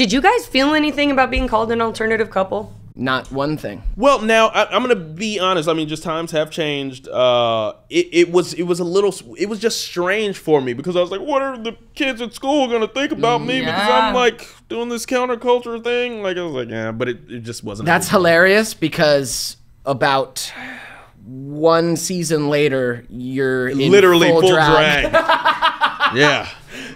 Did you guys feel anything about being called an alternative couple? Not one thing. Well, now I'm gonna be honest. I mean, just times have changed. It was just strange for me because I was like, what are the kids at school gonna think about me? Yeah. Because I'm like doing this counterculture thing. Like I was like, yeah, but it just wasn't. That's hilarious because about one season later, you're in literally full drag. Yeah.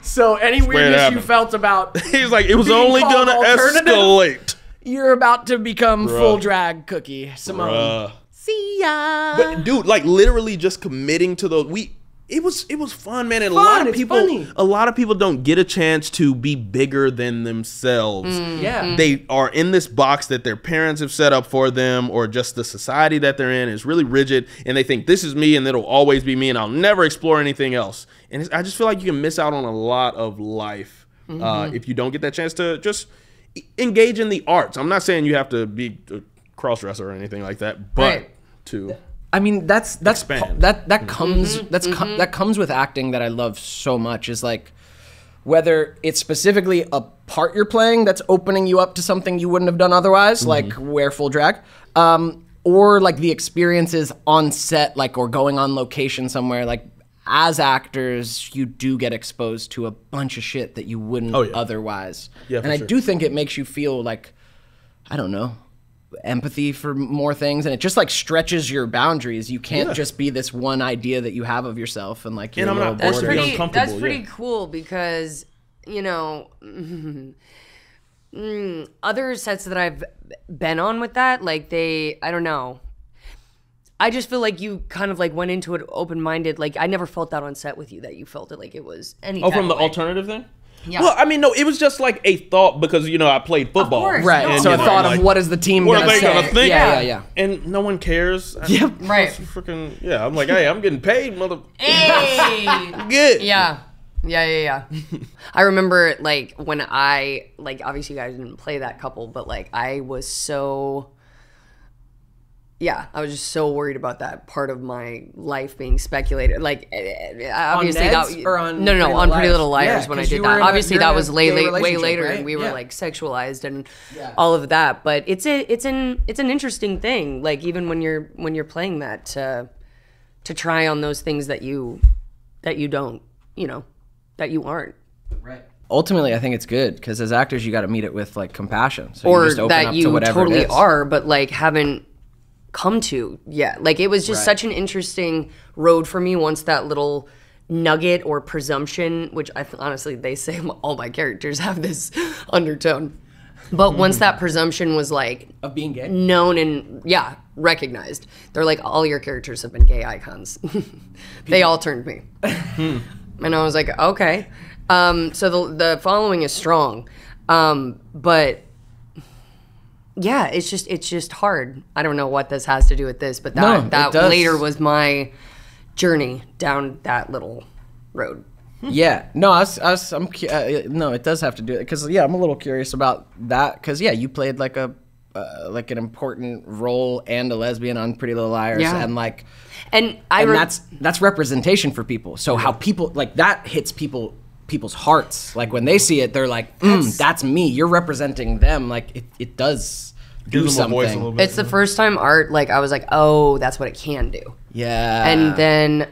So any weirdness you felt about he's like it was only gonna escalate. You're about to become full drag Cookie Simone. See ya. But dude, like literally just committing to those it was fun, man. And a lot of people don't get a chance to be bigger than themselves. Yeah. They are in this box that their parents have set up for them, or just the society that they're in is really rigid, and they think this is me and it'll always be me and I'll never explore anything else. And I just feel like you can miss out on a lot of life if you don't get that chance to just engage in the arts. I'm not saying you have to be a cross-dresser or anything like that, but to I mean that comes with acting that I love so much is like whether it's specifically a part you're playing that's opening you up to something you wouldn't have done otherwise, like wear full drag, or like the experiences on set, like or going on location somewhere, like as actors, you do get exposed to a bunch of shit that you wouldn't otherwise. Yeah, and I do think it makes you feel like, I don't know, empathy for more things. And it just like stretches your boundaries. You can't just be this one idea that you have of yourself. And like, you're that's pretty cool because, you know, other sets that I've been on with that, like they, I don't know. I just feel like you kind of like went into it open-minded. Like I never felt that on set with you, that you felt it like it was any kind of from the alternative thing? Yeah. Well, I mean, no, it was just like a thought because, you know, I played football. Of course, right. And, so I thought like, of what is the team going to say? Gonna think? Yeah, yeah, yeah. And no one cares. Yep. Right. Freaking, yeah, I'm like, hey, I'm getting paid, mother. Hey. Good. Yeah. Yeah, yeah, yeah. I remember like when I, like obviously you guys didn't play that couple, but like I was so... Yeah, I was just so worried about that part of my life being speculated. Like, obviously, on Ned's or on Pretty Little Liars when I did that. Obviously, that was way later, right? And we were like sexualized and all of that. But it's an interesting thing. Like even when you're playing that to try on those things that you aren't. Right. Ultimately, I think it's good because as actors, you got to meet it with like compassion, so or you just open that up to whatever totally it is. Are, but like haven't come to like it was just such an interesting road for me once that little nugget or presumption, which I honestly they say all my characters have this undertone, but once that presumption was like of being gay known and recognized, they're like all your characters have been gay icons. They all turned me. And I was like okay, so the following is strong, but yeah, it's just hard. I don't know what this has to do with this, but that later was my journey down that little road. Yeah, no, no, it does have to do it because I'm a little curious about that because you played like a like an important role and a lesbian on Pretty Little Liars, and like, and that's representation for people. So how people like that hits people's hearts, like when they see it they're like that's me, you're representing them, like it does do something. It's the first time art like I was like oh that's what it can do. Yeah. And then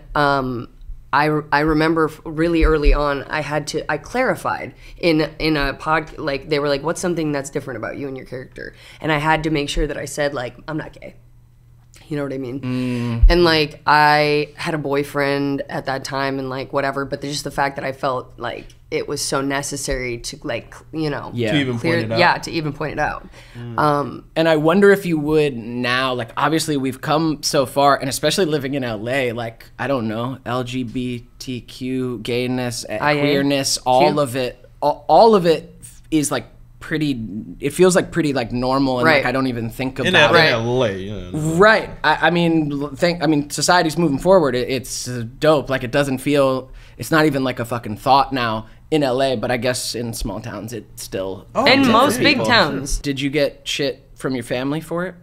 I remember really early on I clarified in a pod, like they were like what's something that's different about you and your character, and I had to make sure that I said like I'm not gay. You know what I mean? And like I had a boyfriend at that time and like whatever, but just the fact that I felt like it was so necessary to like, you know, to even point it out. And I wonder if you would now, like obviously we've come so far and especially living in LA, like I don't know, LGBTQ, gayness, queerness, all of it is like it feels like pretty normal and like I don't even think about it. LA, you know. Right. I mean society's moving forward, it's dope, like it doesn't feel, it's not even like a fucking thought now in LA, but I guess in small towns it still and most big towns. Did you get shit from your family for it?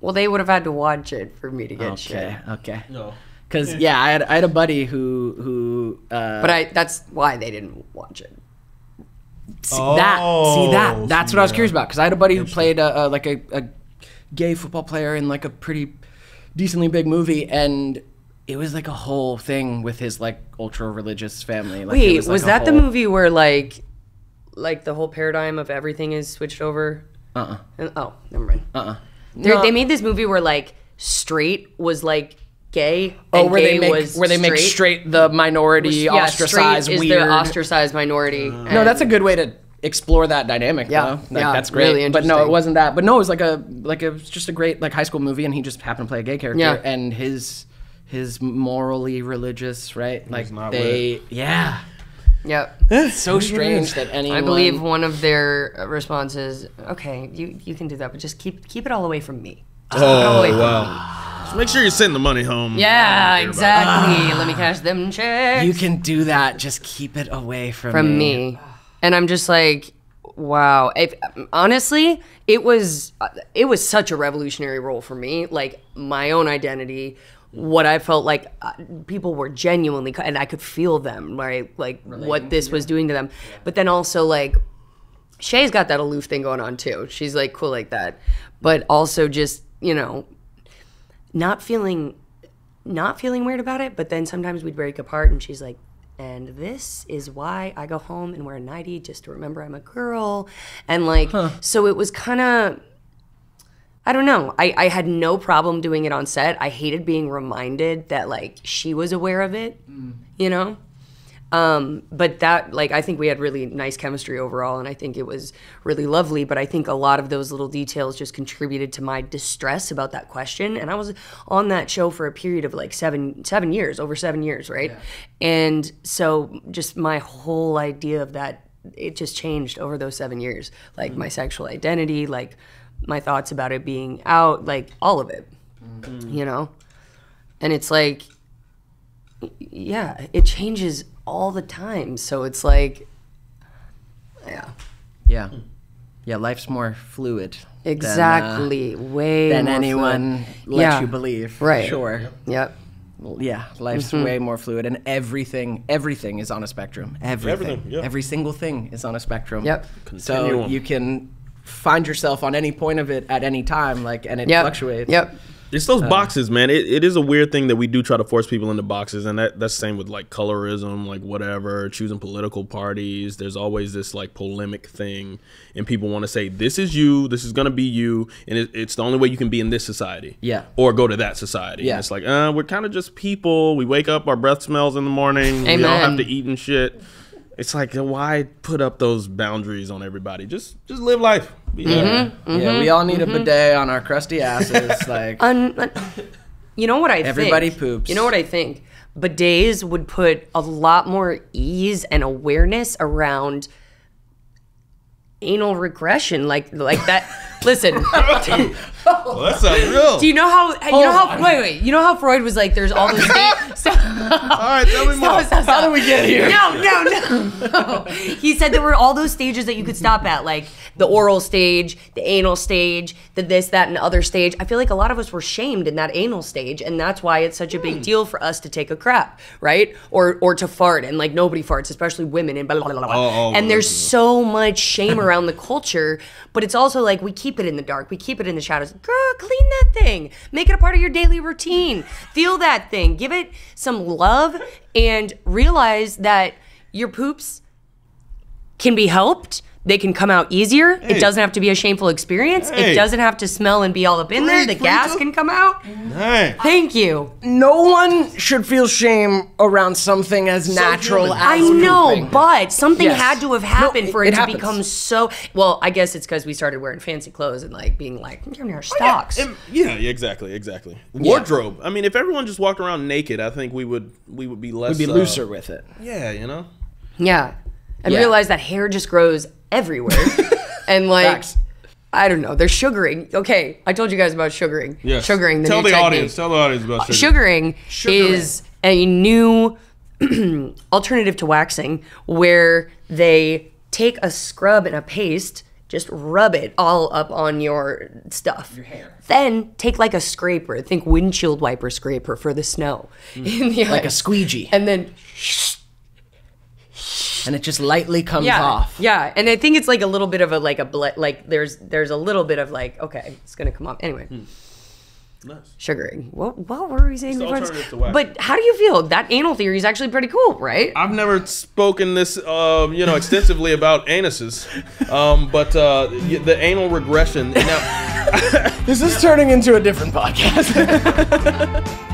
Well, they would have had to watch it for me to get shit. Okay. No. Cuz I had a buddy who but that's why they didn't watch it. That's what I was curious about, because I had a buddy who played a gay football player in like a pretty decently big movie, and it was like a whole thing with his like ultra religious family. Like, wait, was that the movie where like the whole paradigm of everything is switched over? Oh, never mind. No. They made this movie where like straight was like gay. Oh, and where they make straight the minority, yeah, ostracized, weird. Is their ostracized minority? No, that's a good way to explore that dynamic. Yeah, like, yeah, that's great. Really interesting. But no, it wasn't that. But no, it was like just a great like high school movie, and he just happened to play a gay character, yeah, and his morally religious, right? Like they, weird. Yeah. Yep. It's so strange that anyone... I believe one of their responses, okay, you can do that, but just keep it all away from me. Just wow. Just make sure you send the money home. Yeah, exactly. Let me cash them checks. You can do that. Just keep it away from me. And I'm just like, wow. Honestly, it was such a revolutionary role for me. Like, my own identity, what I felt like people were genuinely, and I could feel them, right? Like relating what this was doing to them. Yeah. But then also like, Shay's got that aloof thing going on too. She's like cool like that. But also just, you know, not feeling weird about it, but then sometimes we'd break apart and she's like, and this is why I go home and wear a nightie just to remember I'm a girl. And like, so it was kind of, I don't know. I had no problem doing it on set. I hated being reminded that like she was aware of it, you know? But that, like, I think we had really nice chemistry overall, and I think it was really lovely, but I think a lot of those little details just contributed to my distress about that question. And I was on that show for a period of like over 7 years, right? Yeah. And so just my whole idea of that, it just changed over those 7 years. Like my sexual identity, like my thoughts about it being out, like all of it, you know? And it's like, yeah, it changes all the time. So it's like, yeah. Yeah. Yeah, life's more fluid. Exactly. Way more anyone fluid. Lets you believe. Right. Sure. Yep. Yeah, life's way more fluid, and everything is on a spectrum. Everything. Yeah. Every single thing is on a spectrum. Yep. Continuum. So you can find yourself on any point of it at any time, like, and it fluctuates. Yep. It's those boxes, man. It is a weird thing that we do try to force people into boxes, and that's the same with like colorism, like whatever, choosing political parties. There's always this like polemic thing, and people want to say, this is you, this is going to be you, and it's the only way you can be in this society. Yeah. Or go to that society. Yeah. And it's like, we're kind of just people. We wake up, our breath smells in the morning. Amen. We all have to eat and shit. It's like, why put up those boundaries on everybody? Just live life. Yeah, we all need a bidet on our crusty asses. Like, you know what I think? Everybody poops. You know what I think? Bidets would put a lot more ease and awareness around anal regression, like that. Listen, well, that's unreal. Do you know how? Wait. You know how Freud was like, "There's all this." All right, tell me more. How did we get here? No. He said there were all those stages that you could stop at, like the oral stage, the anal stage, the this, that, and other stage. I feel like a lot of us were shamed in that anal stage, and that's why it's such a big deal for us to take a crap, right? Or to fart, and like nobody farts, especially women, and blah blah blah. And there's so much shame around the culture, but it's also like we keep it in the dark, we keep it in the shadows. Girl, clean that thing, make it a part of your daily routine, feel that thing, give it some love, and realize that your poops can be helped. They can come out easier. Hey. It doesn't have to be a shameful experience. Hey. It doesn't have to smell and be all up in there. The gas can come out. Hey. Thank you. No one should feel shame around something as natural as pooping. I know, but something had to have happened for it to become so... Well, I guess it's because we started wearing fancy clothes and like being like, I'm near stocks. Oh, yeah. Yeah, exactly. Wardrobe. Yeah. I mean, if everyone just walked around naked, I think we would be less... We'd be looser with it. Yeah, you know? Yeah. And realize that hair just grows everywhere. And like, facts. I don't know, they're sugaring. Okay, I told you guys about sugaring. Yes. Sugaring, tell the audience about sugaring. Sugaring is a new alternative to waxing where they take a scrub and a paste, just rub it all up on your stuff. Your hair. Then take like a scraper, think windshield wiper scraper for the snow. In the like a squeegee. And then and it just lightly comes off. Yeah, and I think it's like a little bit of a like there's a little bit of like, okay, it's gonna come off anyway. Nice. Sugaring. What were we saying before? But how do you feel? That anal theory is actually pretty cool, right? I've never spoken this, you know, extensively about anuses, but the anal regression. Now, this is turning into a different podcast.